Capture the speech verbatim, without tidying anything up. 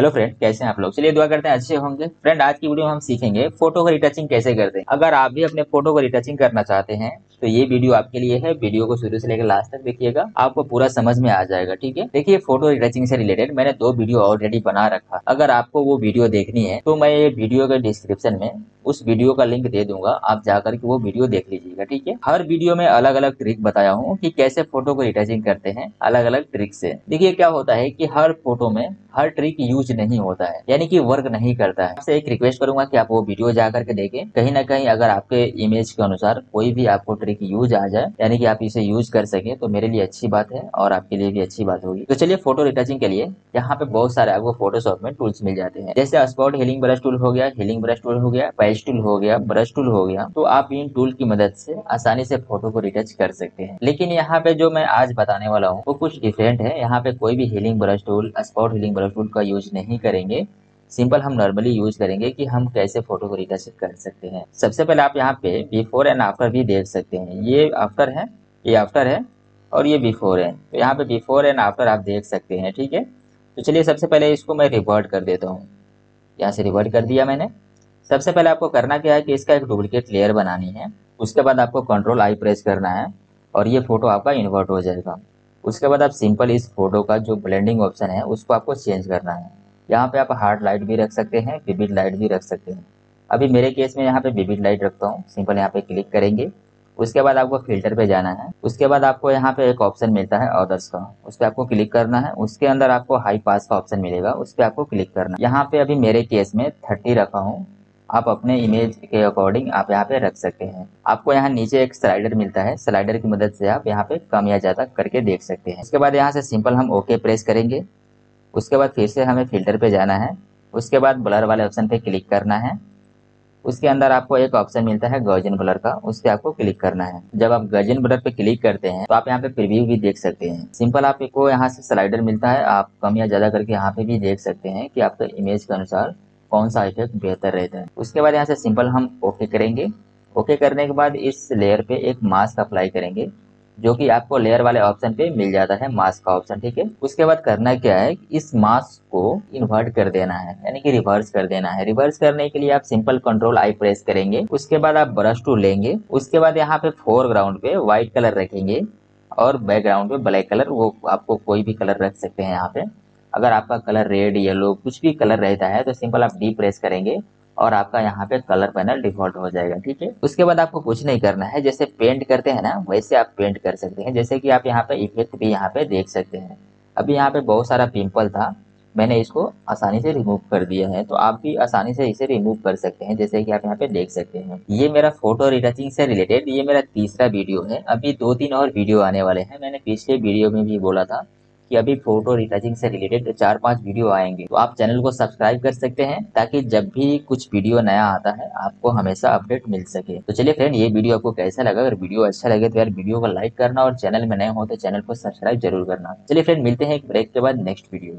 Hello friend, कैसे हैं आप लोग। चलिए दुआ करते हैं अच्छे होंगे। फ्रेंड, आज की वीडियो में हम सीखेंगे फोटो का रिटचिंग कैसे करते हैं। अगर आप भी अपने फोटो को रिटचिंग करना चाहते हैं तो ये वीडियो आपके लिए है। वीडियो को शुरू से लेकर लास्ट तक देखिएगा, आपको पूरा समझ में आ जाएगा। ठीक है, देखिए फोटो रिटचिंग से रिलेटेड मैंने दो वीडियो ऑलरेडी बना रखा। अगर आपको वो वीडियो देखनी है तो मैं ये वीडियो के डिस्क्रिप्शन में उस वीडियो का लिंक दे दूंगा, आप जाकर के वो वीडियो देख लीजिएगा। ठीक है, हर वीडियो में अलग अलग ट्रिक बताया हूँ कि कैसे फोटो को रिटचिंग करते हैं अलग अलग ट्रिक से। देखिए क्या होता है कि हर फोटो में हर ट्रिक यूज नहीं होता है, यानी कि वर्क नहीं करता है। आपसे एक रिक्वेस्ट करूंगा कि आप वो वीडियो जाकर के देखें। कहीं ना कहीं अगर आपके इमेज के अनुसार कोई भी आपको ट्रिक यूज आ जाए, यानी कि आप इसे यूज कर सके, तो मेरे लिए अच्छी बात है और आपके लिए भी अच्छी बात होगी। तो चलिए फोटो रिटचिंग के लिए यहाँ पे बहुत सारे आपको फोटोशॉप में टूल्स मिल जाते हैं, जैसे स्पॉट हीलिंग ब्रश टूल हो गया, हीलिंग ब्रश टूल हो गया, पैच टूल हो गया, ब्रश टूल हो गया। तो आप इन टूल की मदद से आसानी से फोटो को रिटच कर सकते हैं। लेकिन यहाँ पे जो मैं आज बताने वाला हूँ वो कुछ डिफरेंट है। यहाँ पे कोई भी healing brush tool, spot healing brush tool का यूज नहीं करेंगे। सिंपल हम नॉर्मली यूज करेंगे कि हम कैसे फोटो को रिटच कर सकते हैं। सबसे पहले आप यहाँ पे बिफोर एंड आफ्टर भी देख सकते हैं। ये आफ्टर है, ये आफ्टर है और ये बिफोर है। तो यहाँ पे बिफोर एंड आफ्टर आप देख सकते हैं। ठीक है, तो चलिए सबसे पहले इसको मैं रिवर्ट कर देता हूँ। यहाँ से रिवर्ट कर दिया मैंने। सबसे पहले आपको करना क्या है कि इसका एक डुप्लीकेट लेयर बनानी है। उसके बाद आपको कंट्रोल आई प्रेस करना है और ये फोटो आपका इन्वर्ट हो जाएगा। उसके बाद आप सिंपल इस फोटो का जो ब्लेंडिंग ऑप्शन है उसको आपको चेंज करना है। यहाँ पे आप हार्ड लाइट भी रख सकते हैं, विविड लाइट भी रख सकते हैं। अभी मेरे केस में यहाँ पे विविड लाइट रखता हूँ। सिंपल यहाँ पे क्लिक करेंगे। उसके बाद आपको फिल्टर पे जाना है। उसके बाद आपको यहाँ पे एक ऑप्शन मिलता है अदर्स का, उस पर आपको क्लिक करना है। उसके अंदर आपको हाई पास का ऑप्शन मिलेगा, उस पर आपको क्लिक करना है। यहाँ पे अभी मेरे केस में थर्टी रखा हूँ। आप अपने इमेज के अकॉर्डिंग आप यहाँ पे रख सकते हैं। आपको यहाँ नीचे एक स्लाइडर मिलता है, स्लाइडर की मदद से आप यहाँ पे कम या ज्यादा करके देख सकते हैं। उसके बाद यहाँ से सिंपल हम ओके प्रेस करेंगे। उसके बाद फिर से हमें फिल्टर पे जाना है। उसके बाद ब्लर वाले ऑप्शन पे क्लिक करना है। उसके अंदर आपको एक ऑप्शन मिलता है गॉर्जियन ब्लर का, उस पर आपको क्लिक करना है। जब आप गॉर्जियन ब्लर पे क्लिक करते हैं तो आप यहाँ पे प्रीव्यू भी देख सकते हैं। सिंपल आपको यहाँ से स्लाइडर मिलता है, आप कम या ज्यादा करके यहाँ पे भी देख सकते हैं कि आपके इमेज के अनुसार कौन सा इफेक्ट बेहतर रहता है। उसके बाद यहाँ से सिंपल हम ओके करेंगे। ओके करने के बाद इस लेयर पे एक मास्क अप्लाई करेंगे, जो कि आपको लेयर वाले ऑप्शन पे मिल जाता है, मास्क का ऑप्शन। ठीक है, उसके बाद करना क्या है कि इस मास्क को इन्वर्ट कर देना है, यानी कि रिवर्स कर देना है। रिवर्स करने के लिए आप सिंपल कंट्रोल आई प्रेस करेंगे। उसके बाद आप ब्रश टूल लेंगे। उसके बाद यहाँ पे फोरग्राउंड पे व्हाइट कलर रखेंगे और बैकग्राउंड पे ब्लैक कलर, वो आपको कोई भी कलर रख सकते हैं। यहाँ पे अगर आपका कलर रेड, येलो, कुछ भी कलर रहता है तो सिंपल आप डी प्रेस करेंगे और आपका यहाँ पे कलर पैनल डिफॉल्ट हो जाएगा। ठीक है, उसके बाद आपको कुछ नहीं करना है। जैसे पेंट करते हैं ना, वैसे आप पेंट कर सकते हैं। जैसे कि आप यहाँ पे इफेक्ट भी यहाँ पे देख सकते हैं। अभी यहाँ पे बहुत सारा पिंपल था, मैंने इसको आसानी से रिमूव कर दिया है, तो आप भी आसानी से इसे रिमूव कर सकते हैं, जैसे कि आप यहाँ पे देख सकते हैं। ये मेरा फोटो रिटचिंग से रिलेटेड ये मेरा तीसरा वीडियो है। अभी दो तीन और वीडियो आने वाले हैं। मैंने पिछले वीडियो में भी बोला था कि अभी फोटो रिटचिंग से रिलेटेड चार पांच वीडियो आएंगे, तो आप चैनल को सब्सक्राइब कर सकते हैं ताकि जब भी कुछ वीडियो नया आता है आपको हमेशा अपडेट मिल सके। तो चलिए फ्रेंड, ये वीडियो आपको कैसा लगा। अगर वीडियो अच्छा लगे तो यार वीडियो को लाइक करना और चैनल में नए हो तो चैनल को सब्सक्राइब जरूर करना। चलिए फ्रेंड, मिलते हैं एक ब्रेक के बाद नेक्स्ट वीडियो में।